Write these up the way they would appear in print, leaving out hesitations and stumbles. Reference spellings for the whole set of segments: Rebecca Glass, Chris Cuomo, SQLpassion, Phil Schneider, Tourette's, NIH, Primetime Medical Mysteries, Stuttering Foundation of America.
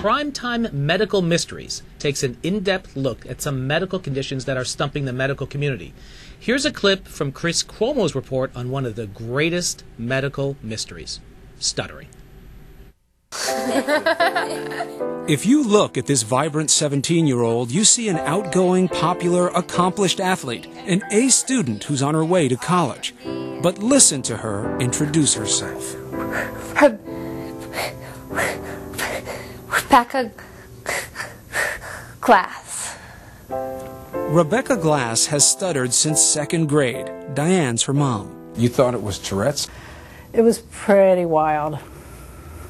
Primetime Medical Mysteries takes an in-depth look at some medical conditions that are stumping the medical community. Here's a clip from Chris Cuomo's report on one of the greatest medical mysteries, stuttering. If you look at this vibrant 17-year-old, you see an outgoing, popular, accomplished athlete, an A student who's on her way to college. But listen to her introduce herself. Rebecca Glass. Rebecca Glass has stuttered since second grade. Diane's her mom. You thought it was Tourette's? It was pretty wild.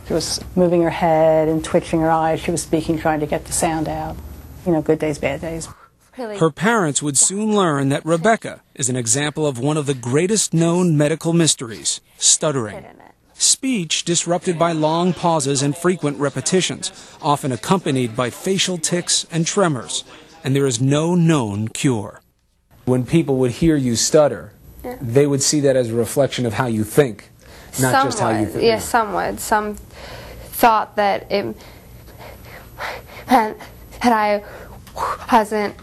She was moving her head and twitching her eyes. She was speaking, trying to get the sound out. You know, good days, bad days. Her parents would soon learn that Rebecca is an example of one of the greatest known medical mysteries, stuttering. Speech disrupted by long pauses and frequent repetitions, often accompanied by facial tics and tremors. And there is no known cure. When people would hear you stutter, they would see that as a reflection of how you think, not some just would. How you think. Yes, some would. Some thought that it meant that I wasn't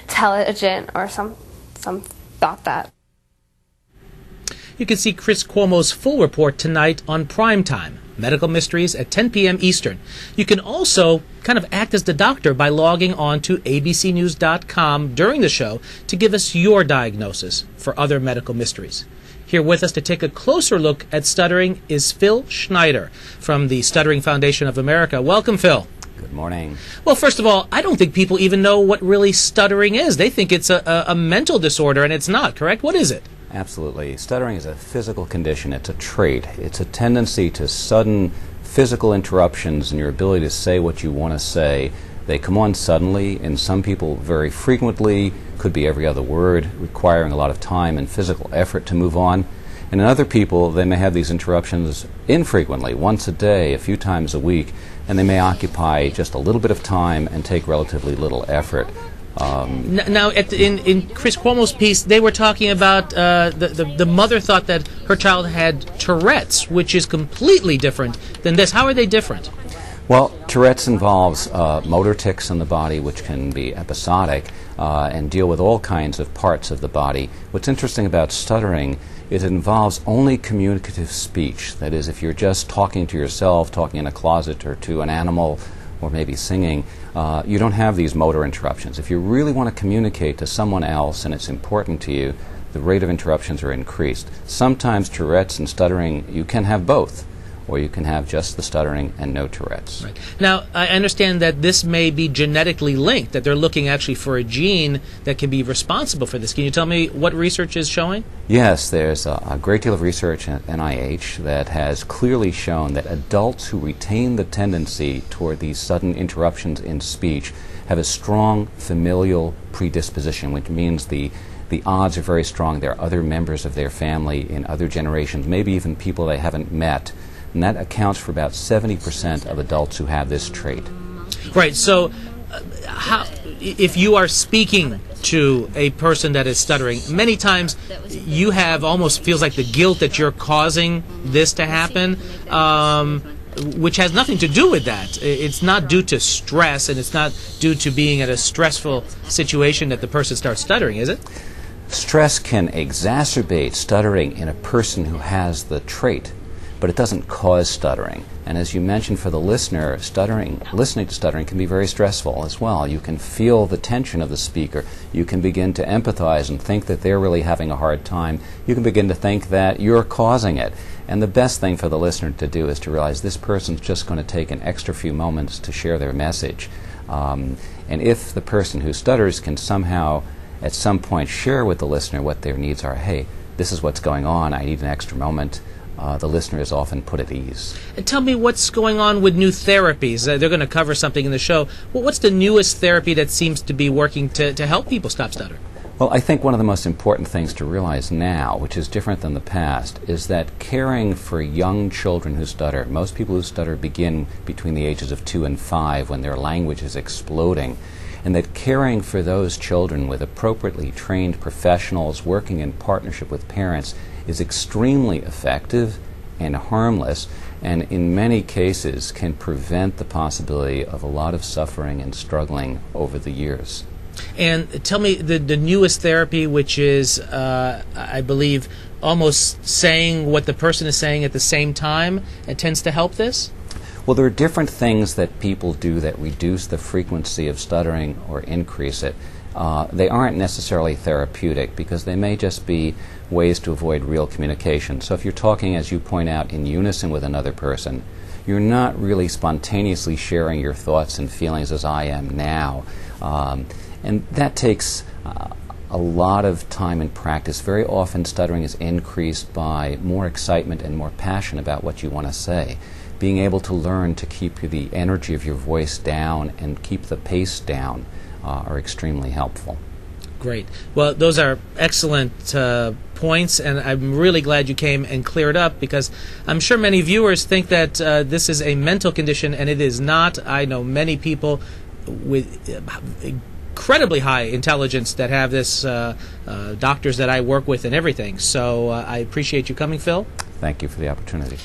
intelligent, or some thought that. You can see Chris Cuomo's full report tonight on Primetime Medical Mysteries at 10 p.m. Eastern. You can also kind of act as the doctor by logging on to abcnews.com during the show to give us your diagnosis for other medical mysteries. Here with us to take a closer look at stuttering is Phil Schneider from the Stuttering Foundation of America. Welcome, Phil. Good morning. Well, first of all, I don't think people even know what really stuttering is. They think it's a mental disorder, and it's not, correct? What is it? Absolutely. Stuttering is a physical condition. It's a trait. It's a tendency to sudden physical interruptions in your ability to say what you want to say. They come on suddenly, and some people very frequently, could be every other word, requiring a lot of time and physical effort to move on. And in other people, they may have these interruptions infrequently, once a day, a few times a week, and they may occupy just a little bit of time and take relatively little effort. Now, in Chris Cuomo's piece, they were talking about the mother thought that her child had Tourette's, which is completely different than this. How are they different? Well, Tourette's involves motor tics in the body, which can be episodic and deal with all kinds of parts of the body. What's interesting about stuttering is it involves only communicative speech. That is, if you're just talking to yourself, talking in a closet or to an animal, or maybe singing, you don't have these motor interruptions. If you really want to communicate to someone else and it's important to you, the rate of interruptions are increased. Sometimes Tourette's and stuttering, you can have both, or you can have just the stuttering and no Tourette's. Right. Now, I understand that this may be genetically linked, that they're looking actually for a gene that can be responsible for this. Can you tell me what research is showing? Yes, there's a great deal of research at NIH that has clearly shown that adults who retain the tendency toward these sudden interruptions in speech have a strong familial predisposition, which means the odds are very strong. There are other members of their family in other generations, maybe even people they haven't met, and that accounts for about 70% of adults who have this trait. Right, so if you are speaking to a person that is stuttering, many times you have almost feels like the guilt that you're causing this to happen, which has nothing to do with that. It's not due to stress, and it's not due to being at a stressful situation that the person starts stuttering, is it? Stress can exacerbate stuttering in a person who has the trait, but it doesn't cause stuttering. And as you mentioned, for the listener, listening to stuttering can be very stressful as well. You can feel the tension of the speaker. You can begin to empathize and think that they're really having a hard time. You can begin to think that you're causing it. And the best thing for the listener to do is to realize this person's just going to take an extra few moments to share their message. And if the person who stutters can somehow, at some point, share with the listener what their needs are, hey, this is what's going on, I need an extra moment, the listener is often put at ease. And tell me what's going on with new therapies. They're going to cover something in the show. Well, what's the newest therapy that seems to be working to help people stop stuttering? Well, I think one of the most important things to realize now, which is different than the past, is that caring for young children who stutter, most people who stutter begin between the ages of 2 and 5 when their language is exploding, and that caring for those children with appropriately trained professionals working in partnership with parents is extremely effective and harmless, and in many cases can prevent the possibility of a lot of suffering and struggling over the years. And tell me the newest therapy, which is, I believe, almost saying what the person is saying at the same time, it tends to help this? Well, there are different things that people do that reduce the frequency of stuttering or increase it. They aren't necessarily therapeutic because they may just be ways to avoid real communication. So if you're talking, as you point out, in unison with another person, you're not really spontaneously sharing your thoughts and feelings as I am now. And that takes a lot of time and practice. Very often stuttering is increased by more excitement and more passion about what you want to say. Being able to learn to keep the energy of your voice down and keep the pace down are extremely helpful. Great. Well, those are excellent points, and I'm really glad you came and cleared up, because I'm sure many viewers think that this is a mental condition, and it is not. I know many people with incredibly high intelligence that have this, doctors that I work with and everything. So I appreciate you coming, Phil. Thank you for the opportunity.